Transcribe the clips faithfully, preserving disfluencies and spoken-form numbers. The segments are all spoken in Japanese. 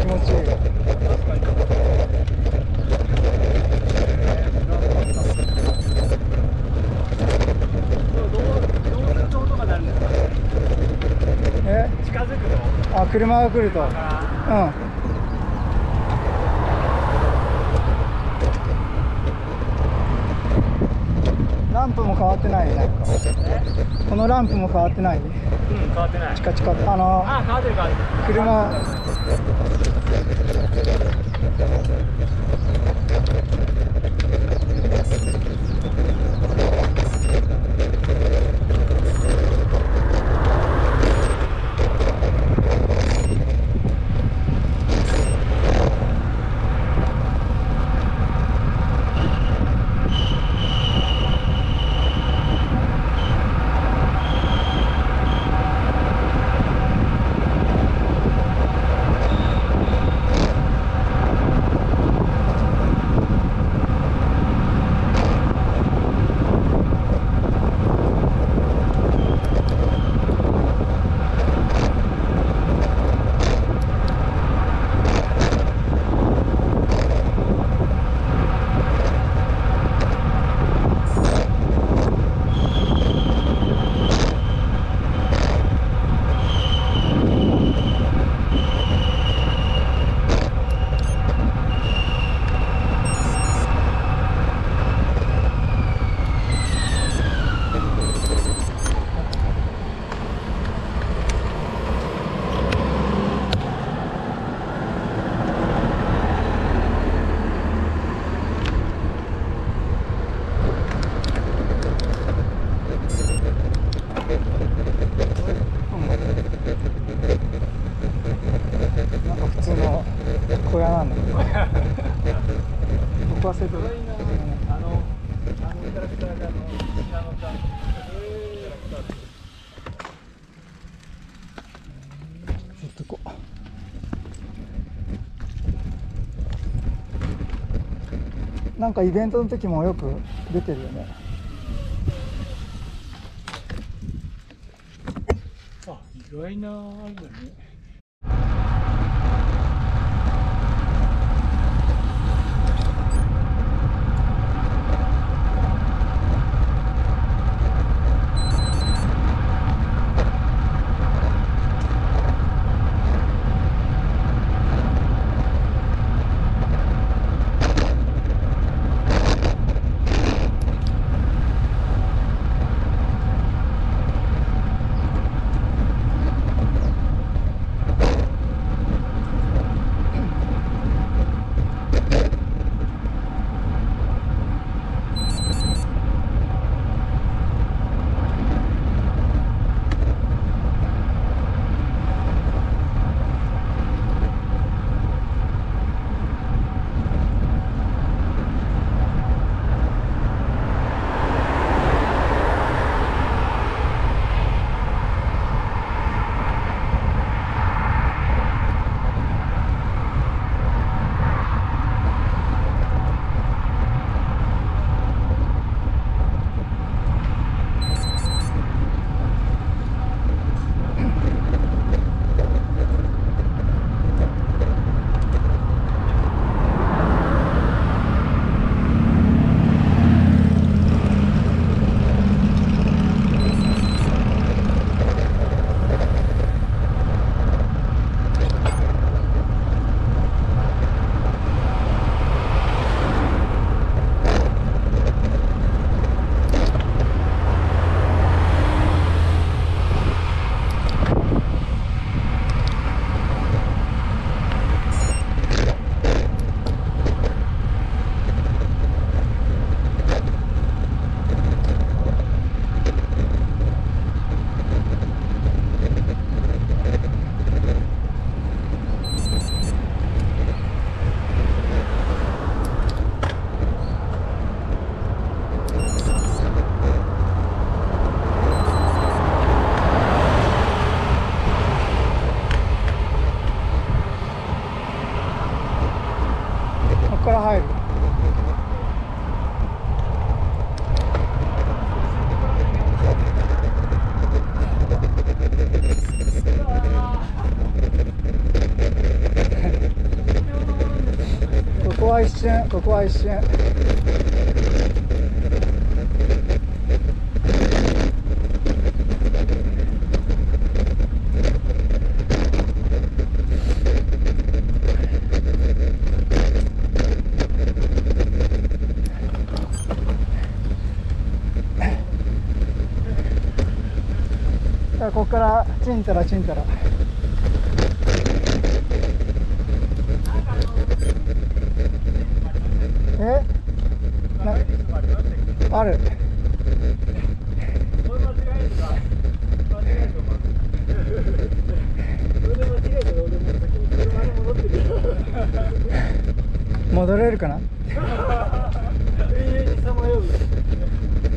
気持ちいい。近づくと、あ、車が来ると、うん。ランプも変わってないね。このランプも変わってない。うん、変わってない。チカチカって、あのー、あ、変わってる変わってる。なんかイベントの時もよく出てるよね。あ、意外なあれだね。は一瞬、ここは一瞬。ここからチンタラチンタラ。え？ある。戻れるかな？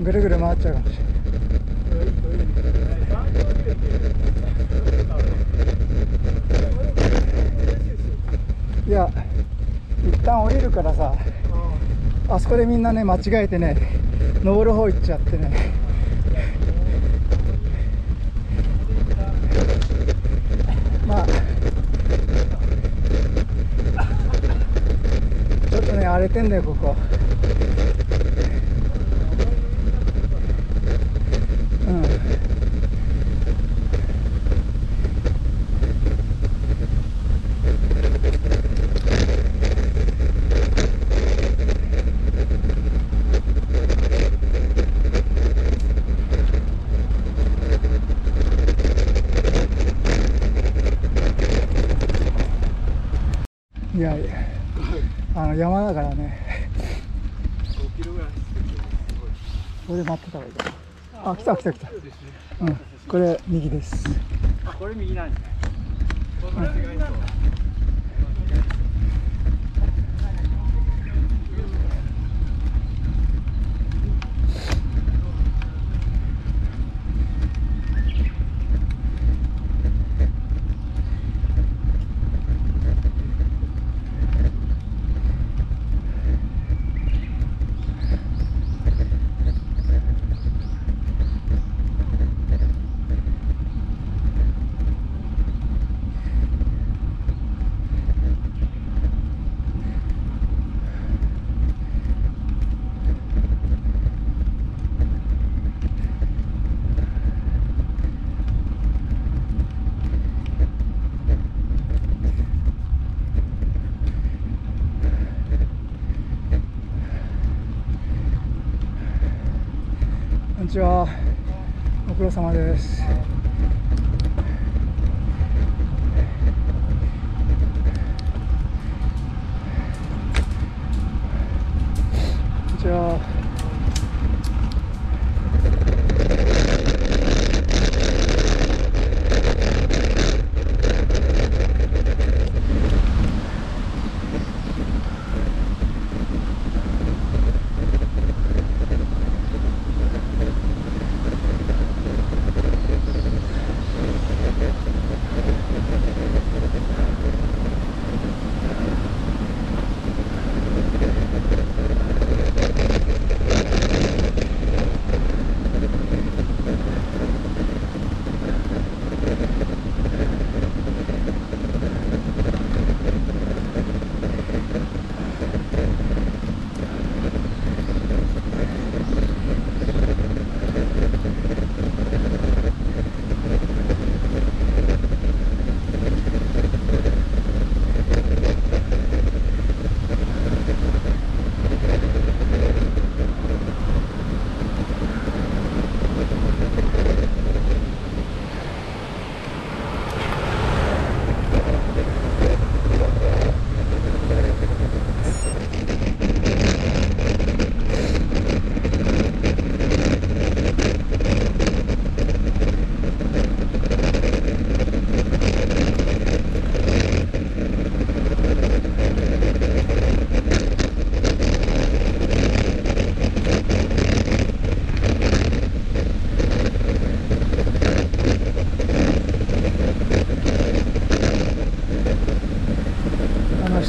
ぐるぐる回っちゃうかもしれない。いや、一旦降りるからさ、 あ, あそこでみんなね間違えてね登る方行っちゃってね、まあちょっとね荒れてんだよここ。いやいや、あの山だからね。ごキロぐらい走ってる。これで待ってたらいいかな。あ、来た来た来た。うん、これ右です。あ、これ右なんですね。こんにちは、ご苦労様です。こんにちは。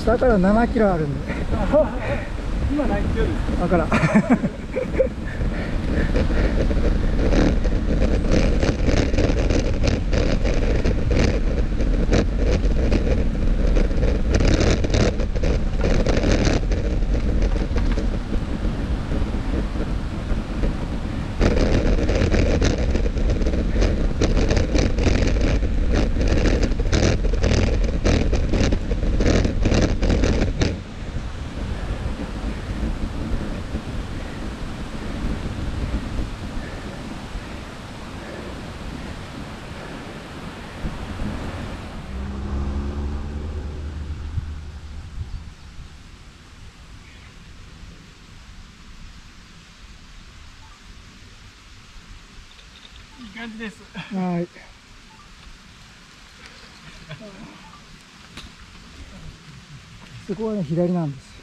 だからななキロあるんで今何キロですか？だから感じです。はい。そこはね、左なんです。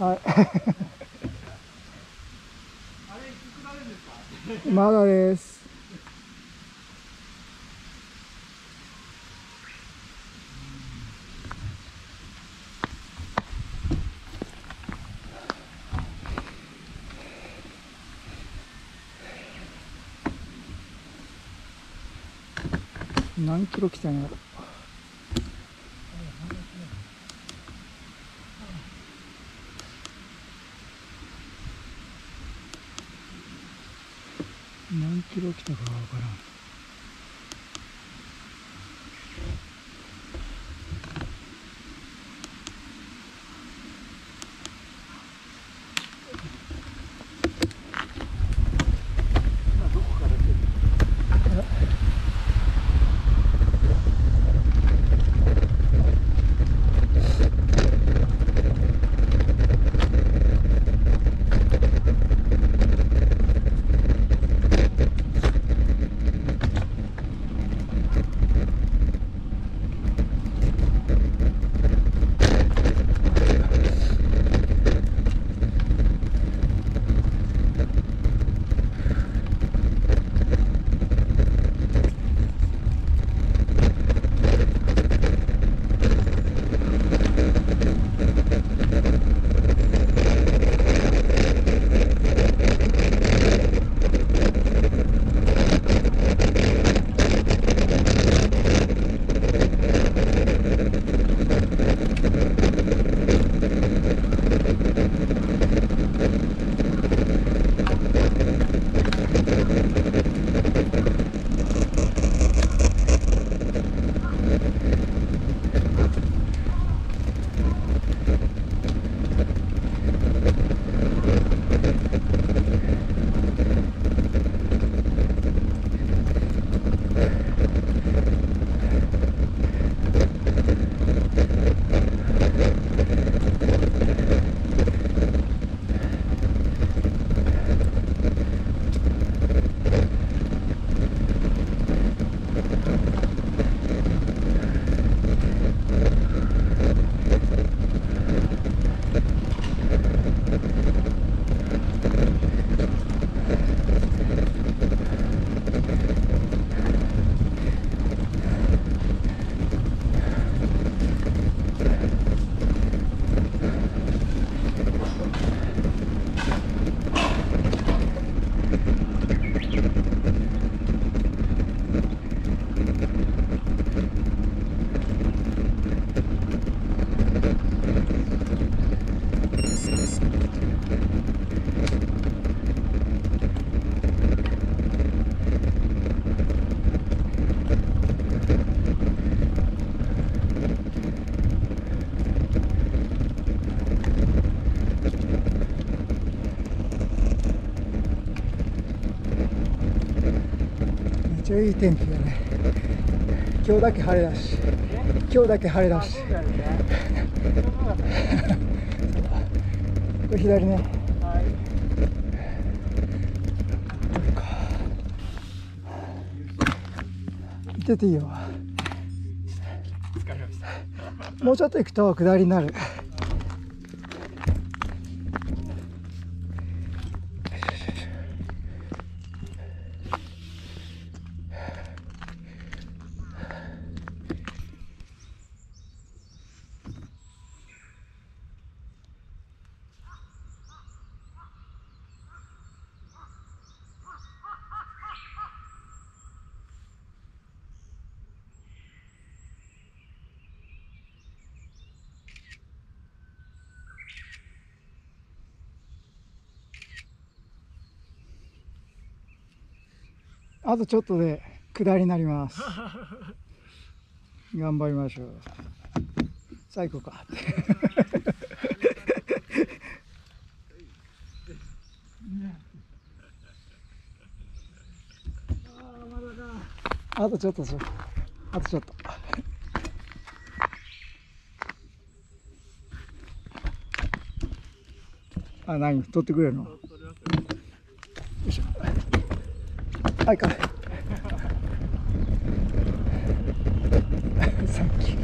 はい。あれ、下るんですか？まだです。何キロ来たんやろ。何キロ来たかはわからん。いい天気だね。今日だけ晴れだし、今日だけ晴れだし。これ左ね。はい。どうか。行ってていいよ。疲れました。もうちょっと行くと下りになる。あとちょっとで下りになります。頑張りましょう。最高か。あとちょっとそう。あとちょっと。あ、何取ってくれるの？よいしょ。あいかない。さっき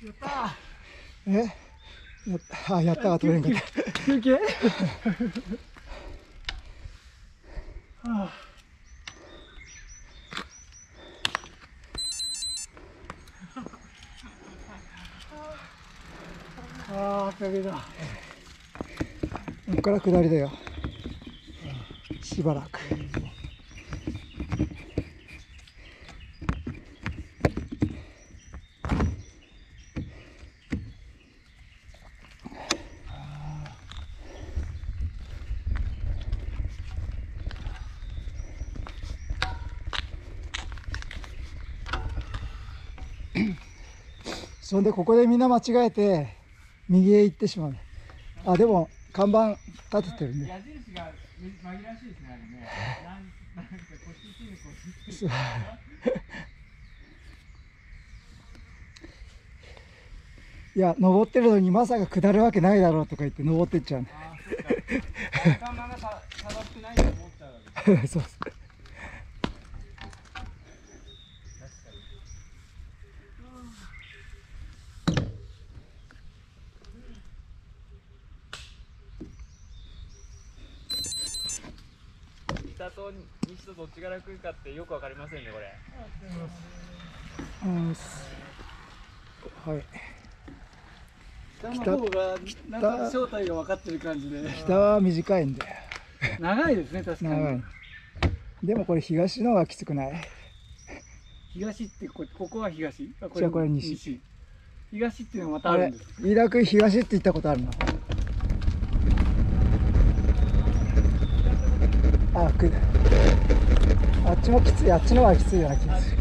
やったー。え、やった。あ、やったが取れんかった。休憩。ああ、かけた。ここから下りだよ。しばらく。そんでここでみんな間違えて右へ行ってしまう。あ、でも看板立ててるんで。矢印が紛らわしいですね、あれね。なんかこっち行ってる、こっち行ってる。いや、登ってるのにまさか下るわけないだろうとか言って登ってっちゃう。ああ、そっか。看板がさ正しくないと思っちゃうわけです。そうそう。北と西とどっちが楽かってよくわかりませんね、これ。はい。北の方がなんか正体が分かってる感じで。北は短いんで。長いですね、確かに。でもこれ東の方がきつくない？東ってこここは東？じゃあこれ西。東っていうのはまたあるんです。飯田君、東って言ったことあるの？あ, あっちもきつい、あっちの方がきついような気がする。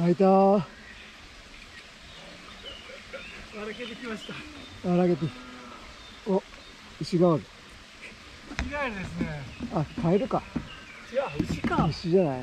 開いたー。荒げてきました。荒げて。お、牛ガール。牛ガールですね。あ、カエルか。いや、牛か。牛じゃない。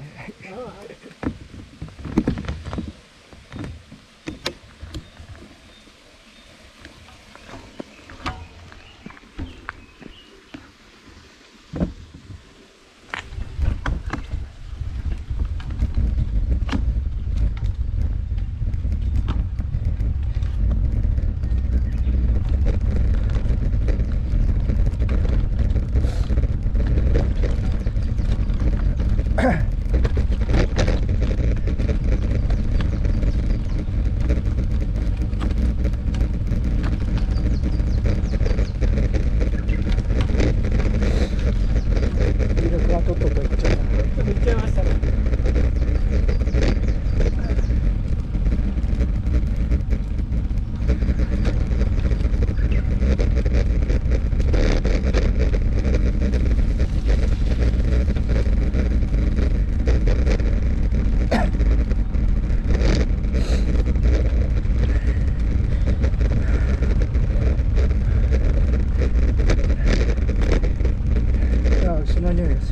nerves.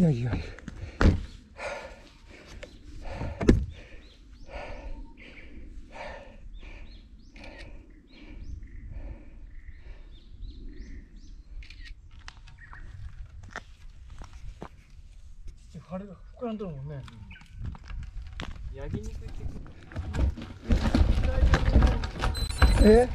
Yo yo.腹が膨らんとるもんね。焼き肉ってえ？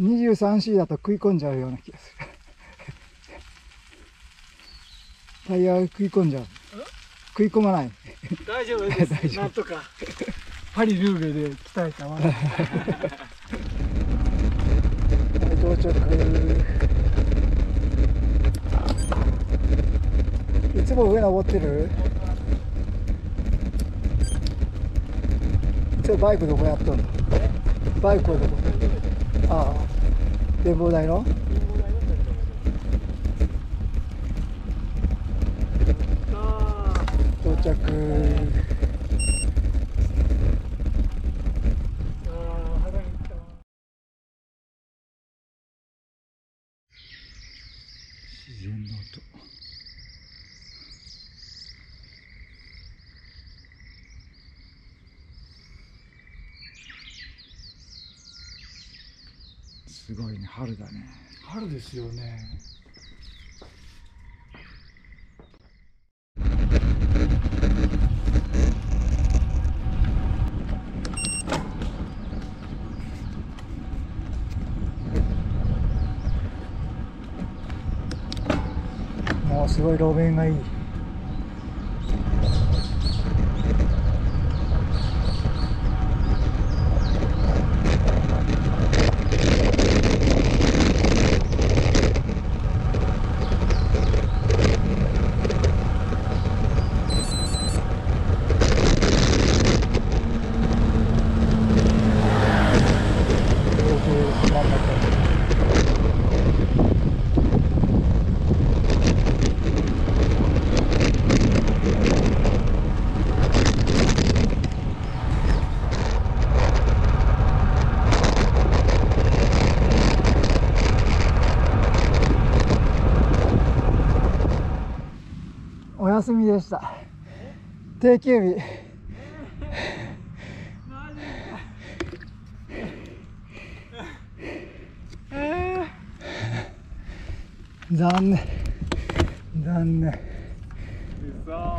にじゅうさんシー だと食い込んじゃうような気がするタイヤを食い込んじゃう食い込まない大丈夫です大丈夫なんとかパリルーベで鍛えたわ到着いつも上登ってるいつもバイクどこやっとんのバイクはどこああ展望台の？到着。自然の音。すごいね、春だね。春ですよね。もうすごい路面がいい。お休みでした。定休日、えー、残念残念。うわ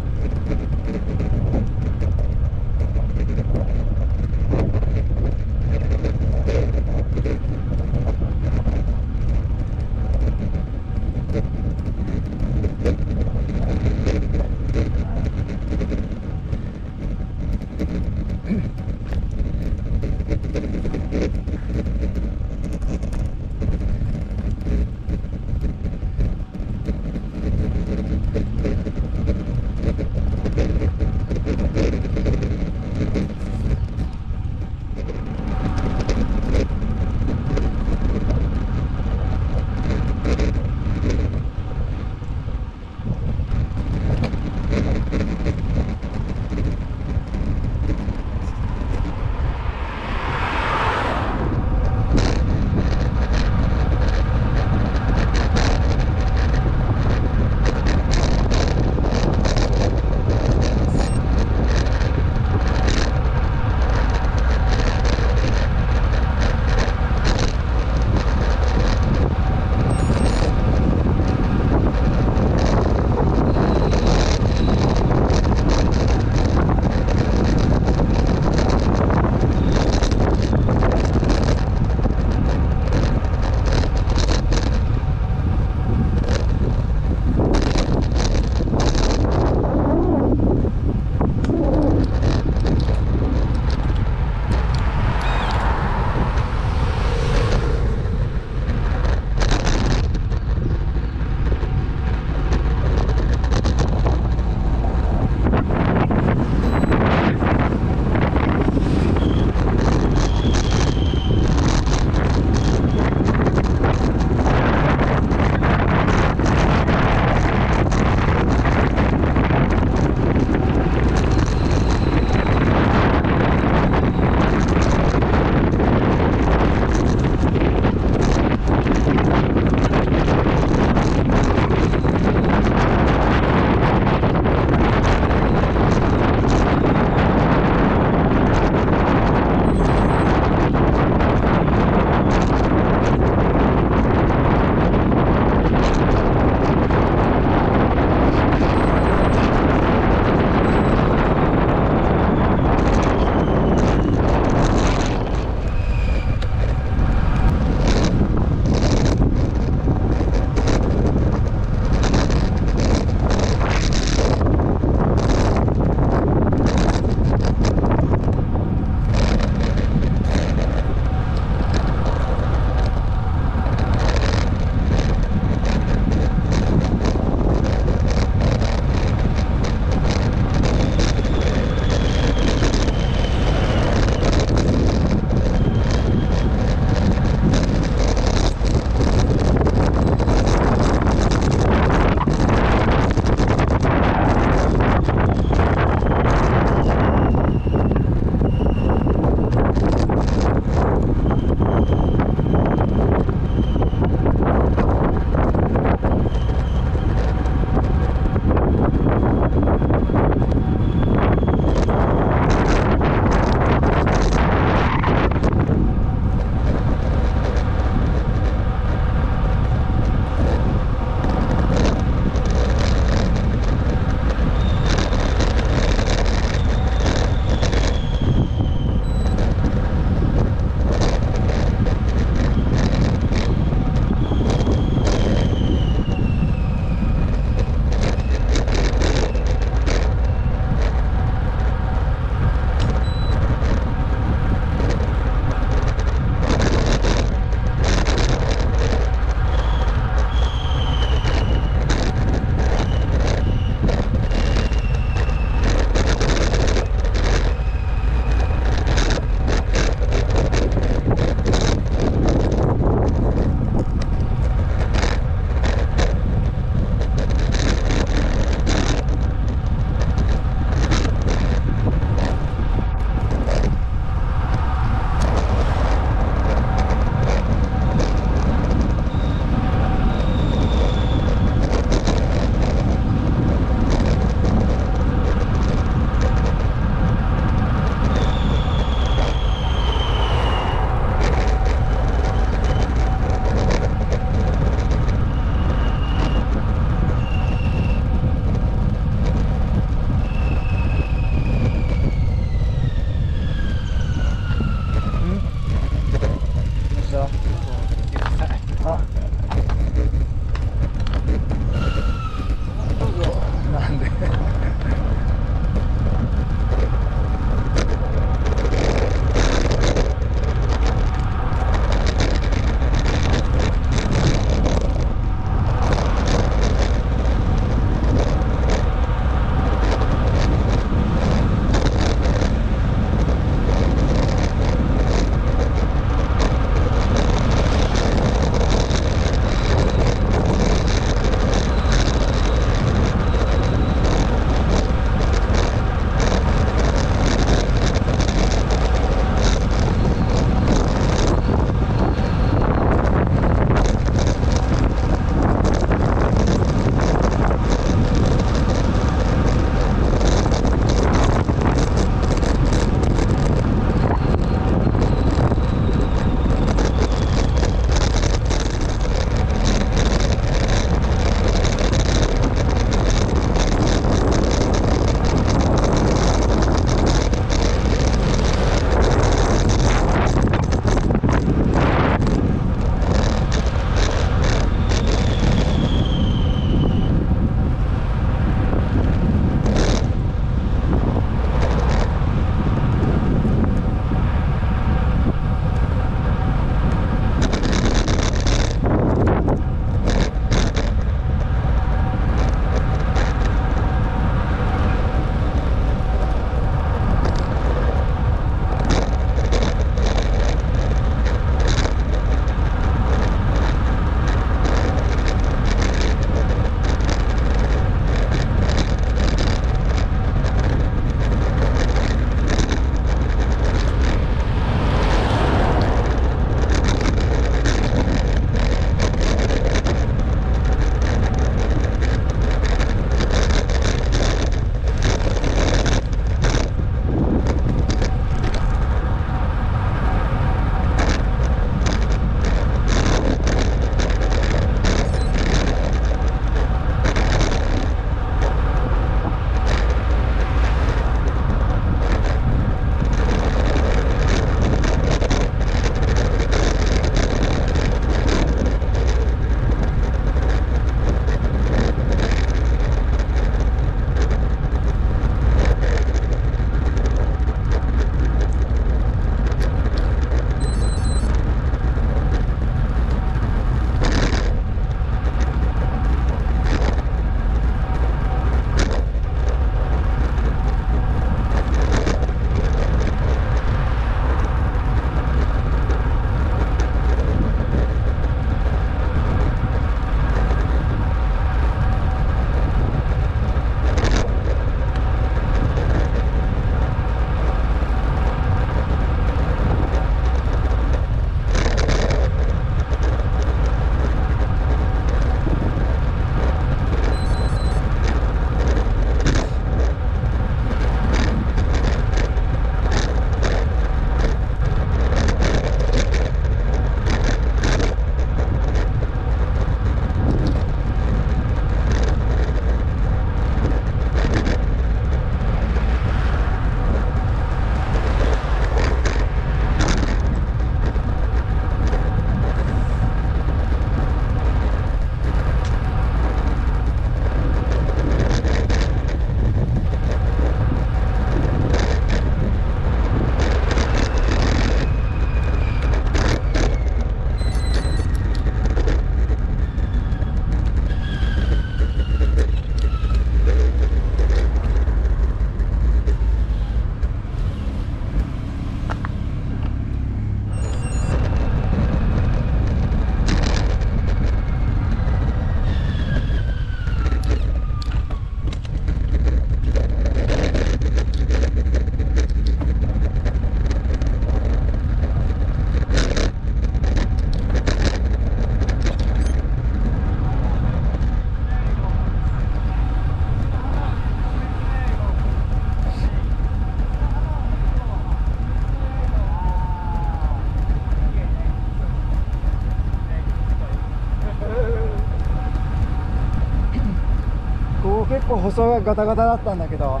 舗装がガタガタだったんだけど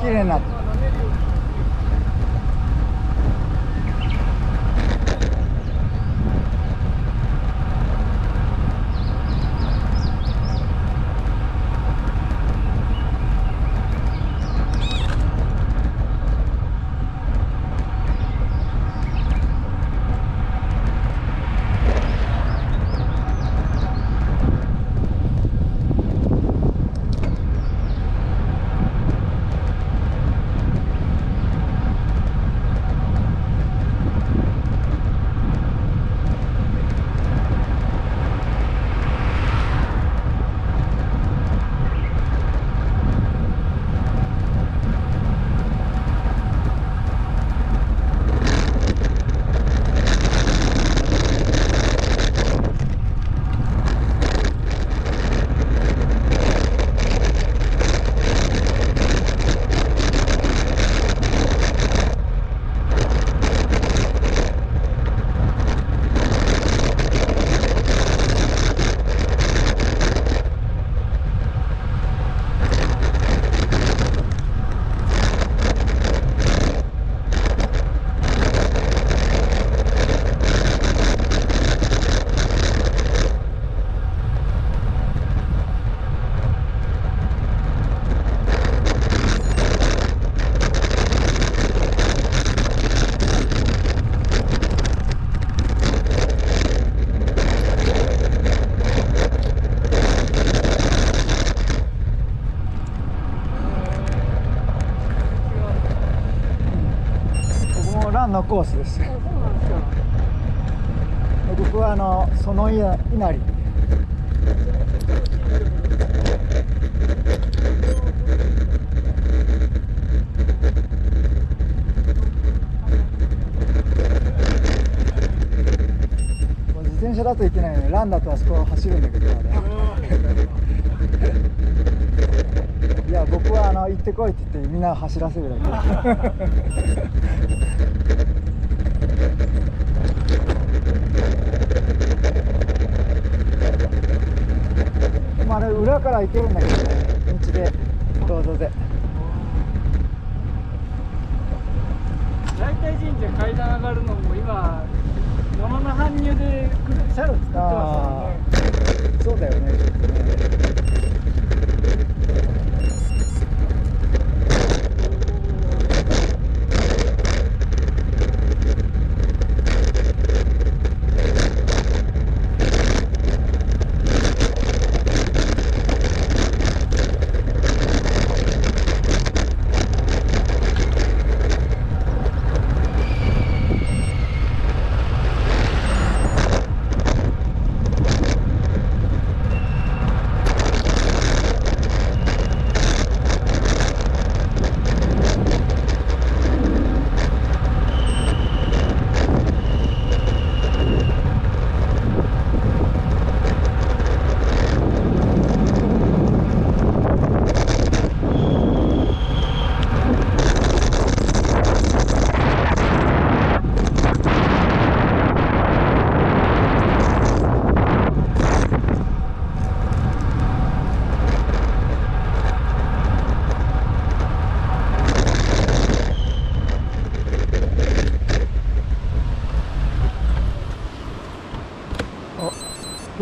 綺麗になった。のコースです。僕はあのその稲荷自転車だといけないのにランだとあそこを走るんだけどいや僕はあの行ってこいって言ってみんな走らせるだけあれ裏から行けるんだけどね、道で道路で。大体神社階段上がるのも今物の搬入で車両使ってますよね。そうだよね。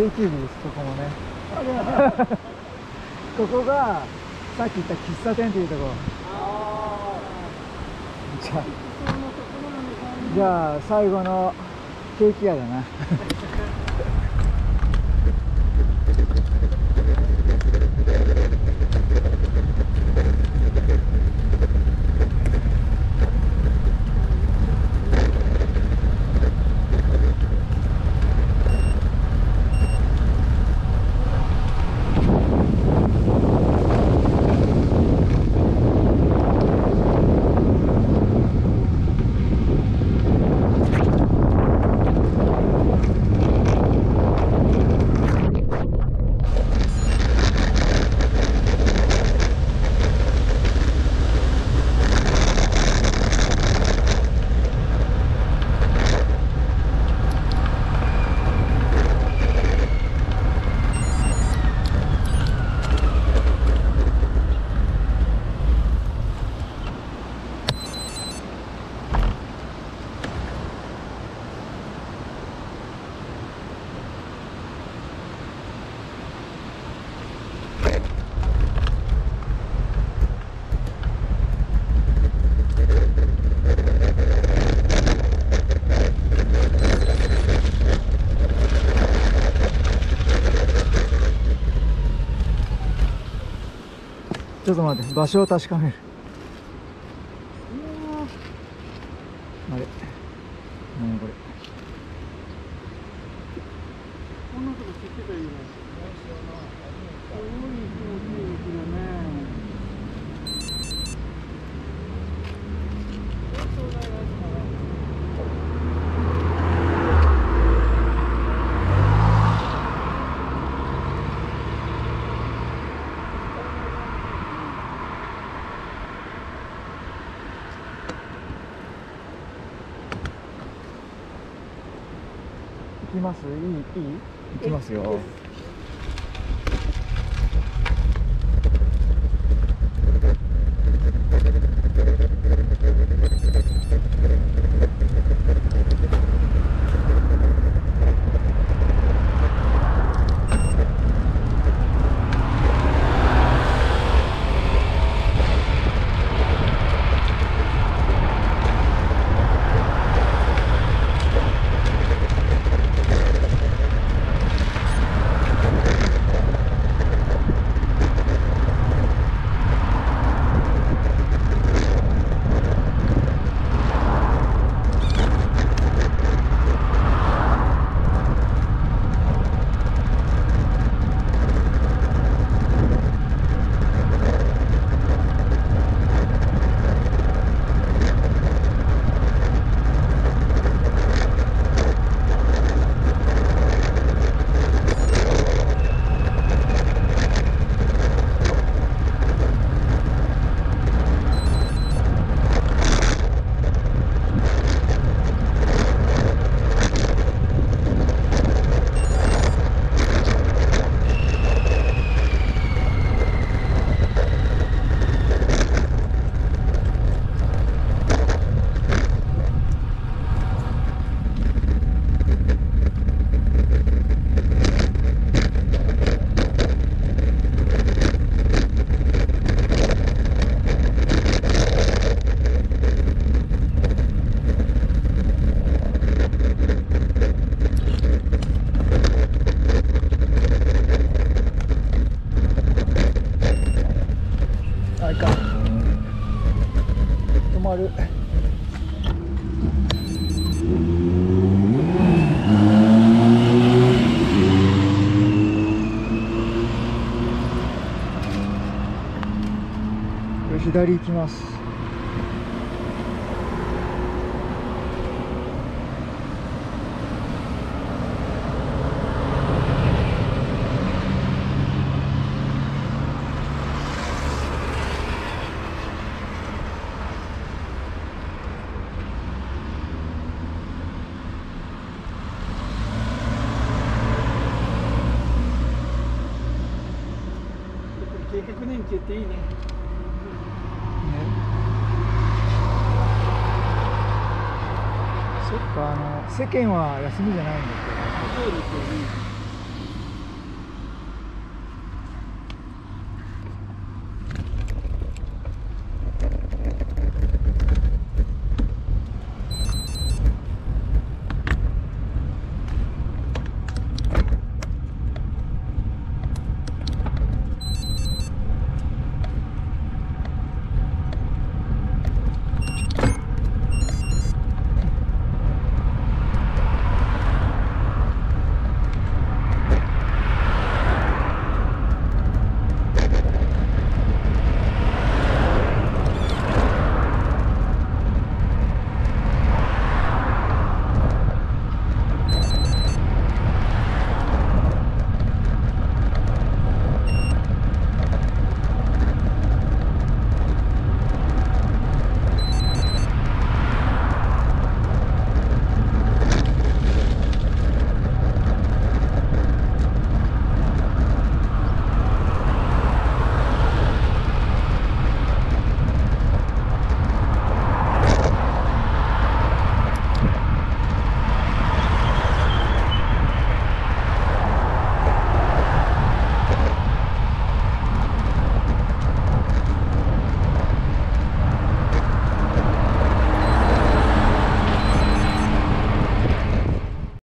定休日です、ここもねここがさっき言った喫茶店というところ。じゃあ、じゃあ最後のケーキ屋だなちょっと待って、場所を確かめる。あれ、何これ。こんなとこ知ってたらいいな。行きます？いい？いい？行きますよ。左行きます。計画年期っていいね。世間は休みじゃないんですけど。そうですよね。